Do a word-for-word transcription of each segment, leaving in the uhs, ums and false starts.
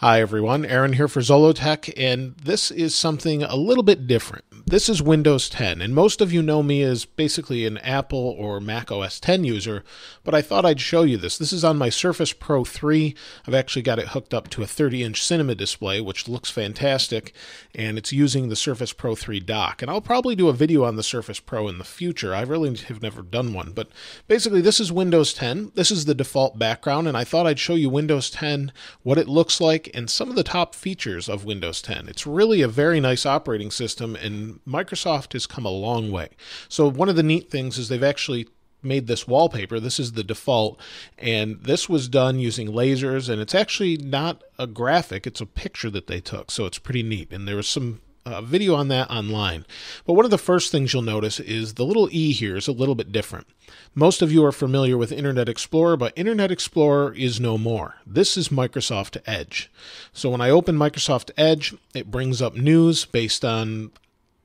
Hi everyone, Aaron here for Zollotech, and this is something a little bit different. This is Windows ten, and most of you know me as basically an Apple or Mac O S ten user, but I thought I'd show you this. This is on my Surface Pro three. I've actually got it hooked up to a thirty inch cinema display, which looks fantastic, and it's using the Surface Pro three dock. And I'll probably do a video on the Surface Pro in the future. I really have never done one, but basically this is Windows ten. This is the default background, and I thought I'd show you Windows ten, what it looks like, and some of the top features of Windows ten. It's really a very nice operating system, and Microsoft has come a long way. So one of the neat things is they've actually made this wallpaper. This is the default, and this was done using lasers, and it's actually not a graphic, it's a picture that they took, so it's pretty neat. And there was some Uh, video on that online. But one of the first things you'll notice is the little E here is a little bit different. Most of you are familiar with Internet Explorer, but Internet Explorer is no more. This is Microsoft Edge. So when I open Microsoft Edge, it brings up news based on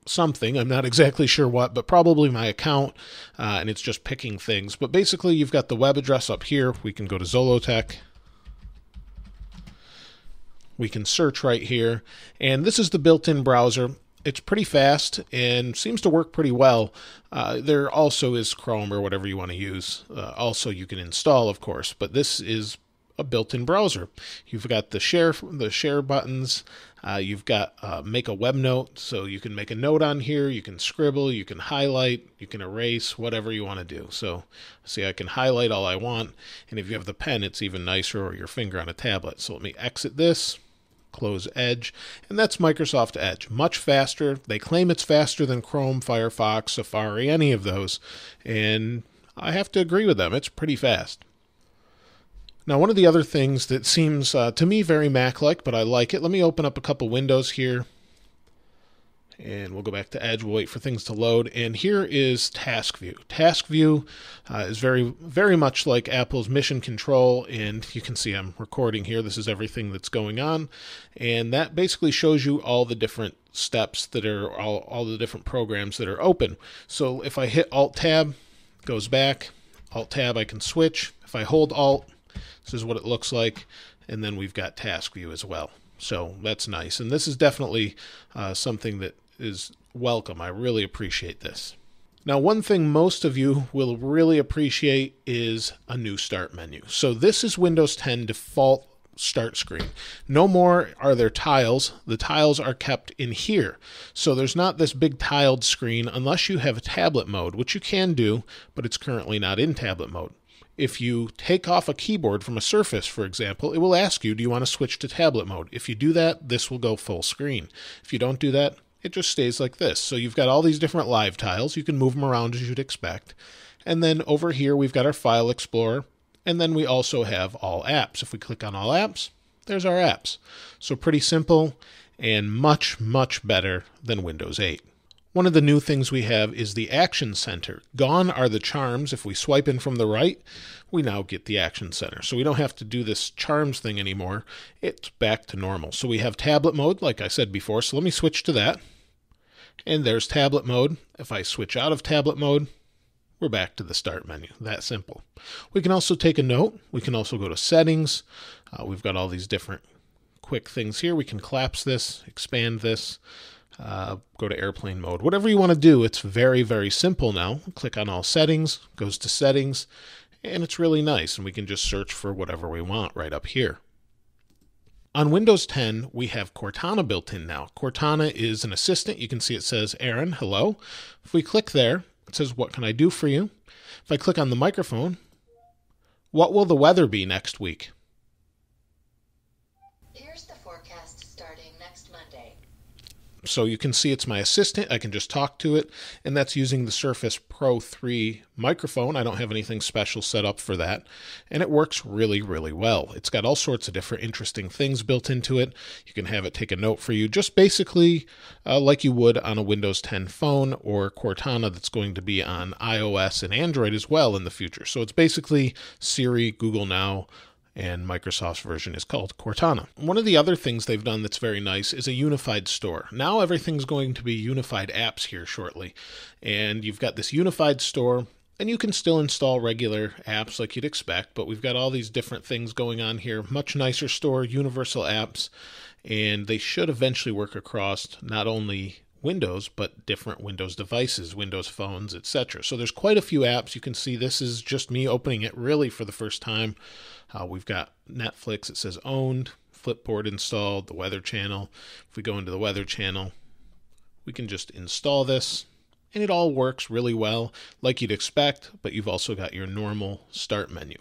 something. I'm not exactly sure what, but probably my account, uh, and it's just picking things. But basically, you've got the web address up here. We can go to Zollotech. We can search right here, and this is the built-in browser. It's pretty fast and seems to work pretty well. Uh, there also is Chrome or whatever you want to use. Uh, also, you can install, of course, but this is a built-in browser. You've got the share, the share buttons. Uh, you've got uh, make a web note, so you can make a note on here. You can scribble, you can highlight, you can erase, whatever you want to do. So, see, I can highlight all I want, and if you have the pen, it's even nicer, or your finger on a tablet. So let me exit this. Close Edge, and that's Microsoft Edge. Much faster. They claim it's faster than Chrome, Firefox, Safari, any of those, and I have to agree with them. It's pretty fast. Now, one of the other things that seems uh, to me very Mac-like, but I like it. Let me open up a couple windows here, and we'll go back to Edge. We'll wait for things to load, and here is Task View. Task View uh, is very, very much like Apple's Mission Control, and you can see I'm recording here. This is everything that's going on, and that basically shows you all the different steps that are all, all the different programs that are open. So if I hit Alt Tab, it goes back. Alt Tab, I can switch. If I hold Alt, this is what it looks like, and then we've got Task View as well. So that's nice, and this is definitely uh, something that is welcome. I really appreciate this. Now, one thing most of you will really appreciate is a new start menu. So this is Windows ten default start screen. No more are there tiles. The tiles are kept in here. So there's not this big tiled screen unless you have a tablet mode, which you can do, but it's currently not in tablet mode. If you take off a keyboard from a Surface, for example, it will ask you, do you want to switch to tablet mode? If you do that, this will go full screen. If you don't do that, it just stays like this. So you've got all these different live tiles. You can move them around as you'd expect. And then over here, we've got our File Explorer. And then we also have All Apps. If we click on All Apps, there's our apps. So pretty simple and much, much better than Windows eight. One of the new things we have is the Action Center. Gone are the charms. If we swipe in from the right, we now get the Action Center. So we don't have to do this charms thing anymore. It's back to normal. So we have tablet mode, like I said before. So let me switch to that. And there's tablet mode. If I switch out of tablet mode, we're back to the start menu. That simple. We can also take a note. We can also go to settings. Uh, we've got all these different quick things here. We can collapse this, expand this. Uh, go to airplane mode, whatever you want to do. It's very, very simple now. Click on all settings, goes to settings, and it's really nice. And we can just search for whatever we want right up here. On Windows ten, we have Cortana built in now. Cortana is an assistant. You can see it says, Aaron, hello. If we click there, it says, what can I do for you? If I click on the microphone, what will the weather be next week? Here's the forecast starting next Monday. So you can see it's my assistant. I can just talk to it, and that's using the Surface Pro three microphone. I don't have anything special set up for that, and it works really, really well. It's got all sorts of different interesting things built into it. You can have it take a note for you, just basically uh, like you would on a Windows ten phone, or Cortana that's going to be on iOS and Android as well in the future. So it's basically Siri, Google Now, and Microsoft's version is called Cortana. One of the other things they've done that's very nice is a unified store. Now everything's going to be unified apps here shortly, and you've got this unified store. And you can still install regular apps like you'd expect, but we've got all these different things going on here. Much nicer store, universal apps, and they should eventually work across not only Windows, but different Windows devices, Windows phones, et cetera. So there's quite a few apps. You can see this is just me opening it really for the first time. Uh, we've got Netflix, it says owned, Flipboard installed, the Weather Channel. If we go into the Weather Channel, we can just install this, and it all works really well, like you'd expect, but you've also got your normal start menu.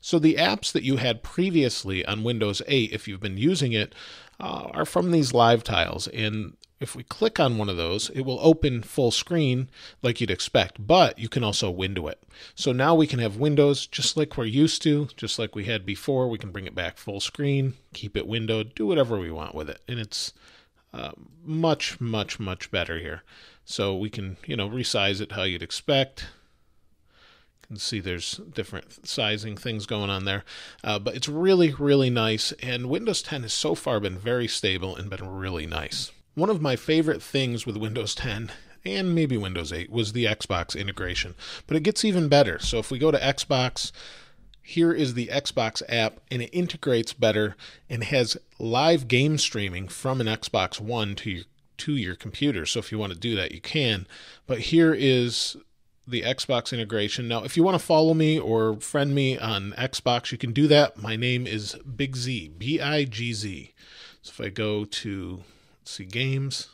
So the apps that you had previously on Windows eight, if you've been using it, uh, are from these live tiles, and if we click on one of those, it will open full screen like you'd expect, but you can also window it. So now we can have windows just like we're used to, just like we had before. We can bring it back full screen, keep it windowed, do whatever we want with it. And it's uh, much, much, much better here. So we can, you know, resize it how you'd expect. You can see there's different sizing things going on there, uh, but it's really, really nice. And Windows ten has so far been very stable and been really nice. One of my favorite things with Windows ten and maybe Windows eight was the Xbox integration, but it gets even better. So if we go to Xbox, here is the Xbox app, and it integrates better and has live game streaming from an Xbox One to your, to your computer. So if you want to do that, you can. But here is the Xbox integration. Now, if you want to follow me or friend me on Xbox, you can do that. My name is Big Z, B I G Z. So if I go to... see games,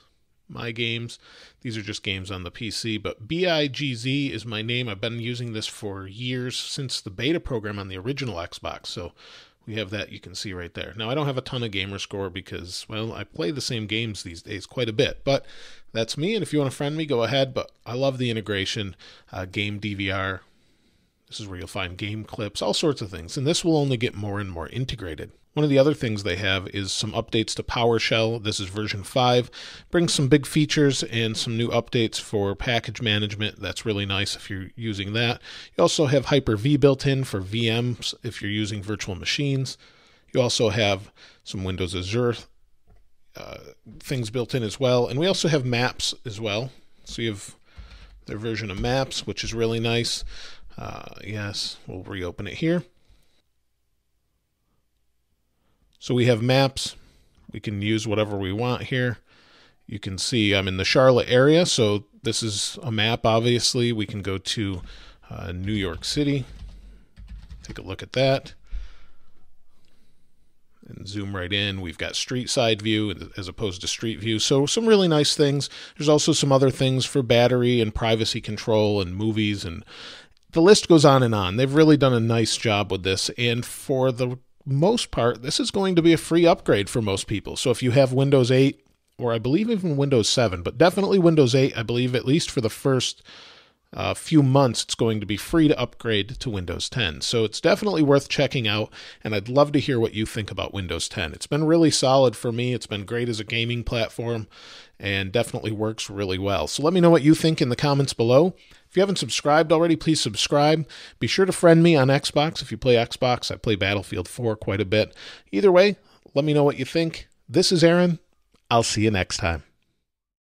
my games, these are just games on the P C, but B I G Z is my name. I've been using this for years, since the beta program on the original Xbox, so we have that, you can see right there. Now, I don't have a ton of gamer score because, well, I play the same games these days quite a bit, but that's me, and if you want to friend me, go ahead, but I love the integration, uh, game D V R. This is where you'll find game clips, all sorts of things, and this will only get more and more integrated. One of the other things they have is some updates to PowerShell. This is version five. Brings some big features and some new updates for package management. That's really nice if you're using that. You also have Hyper-V built in for V Ms if you're using virtual machines. You also have some Windows Azure uh, things built in as well. And we also have Maps as well. So you have their version of Maps, which is really nice. Uh, yes, we'll reopen it here. So we have maps, we can use whatever we want here. You can see I'm in the Charlotte area, so this is a map, obviously. We can go to uh, New York City, take a look at that, and zoom right in. We've got street side view as opposed to street view, so some really nice things. There's also some other things for battery and privacy control and movies, and the list goes on and on. They've really done a nice job with this, and for the most part, this is going to be a free upgrade for most people. So if you have Windows eight, or I believe even Windows seven, but definitely Windows eight, I believe at least for the first uh, few months, it's going to be free to upgrade to Windows ten. So it's definitely worth checking out, and I'd love to hear what you think about Windows ten. It's been really solid for me. It's been great as a gaming platform and definitely works really well. So let me know what you think in the comments below. If you haven't subscribed already, please subscribe. Be sure to friend me on Xbox. If you play Xbox, I play Battlefield four quite a bit. Either way, let me know what you think. This is Aaron. I'll see you next time.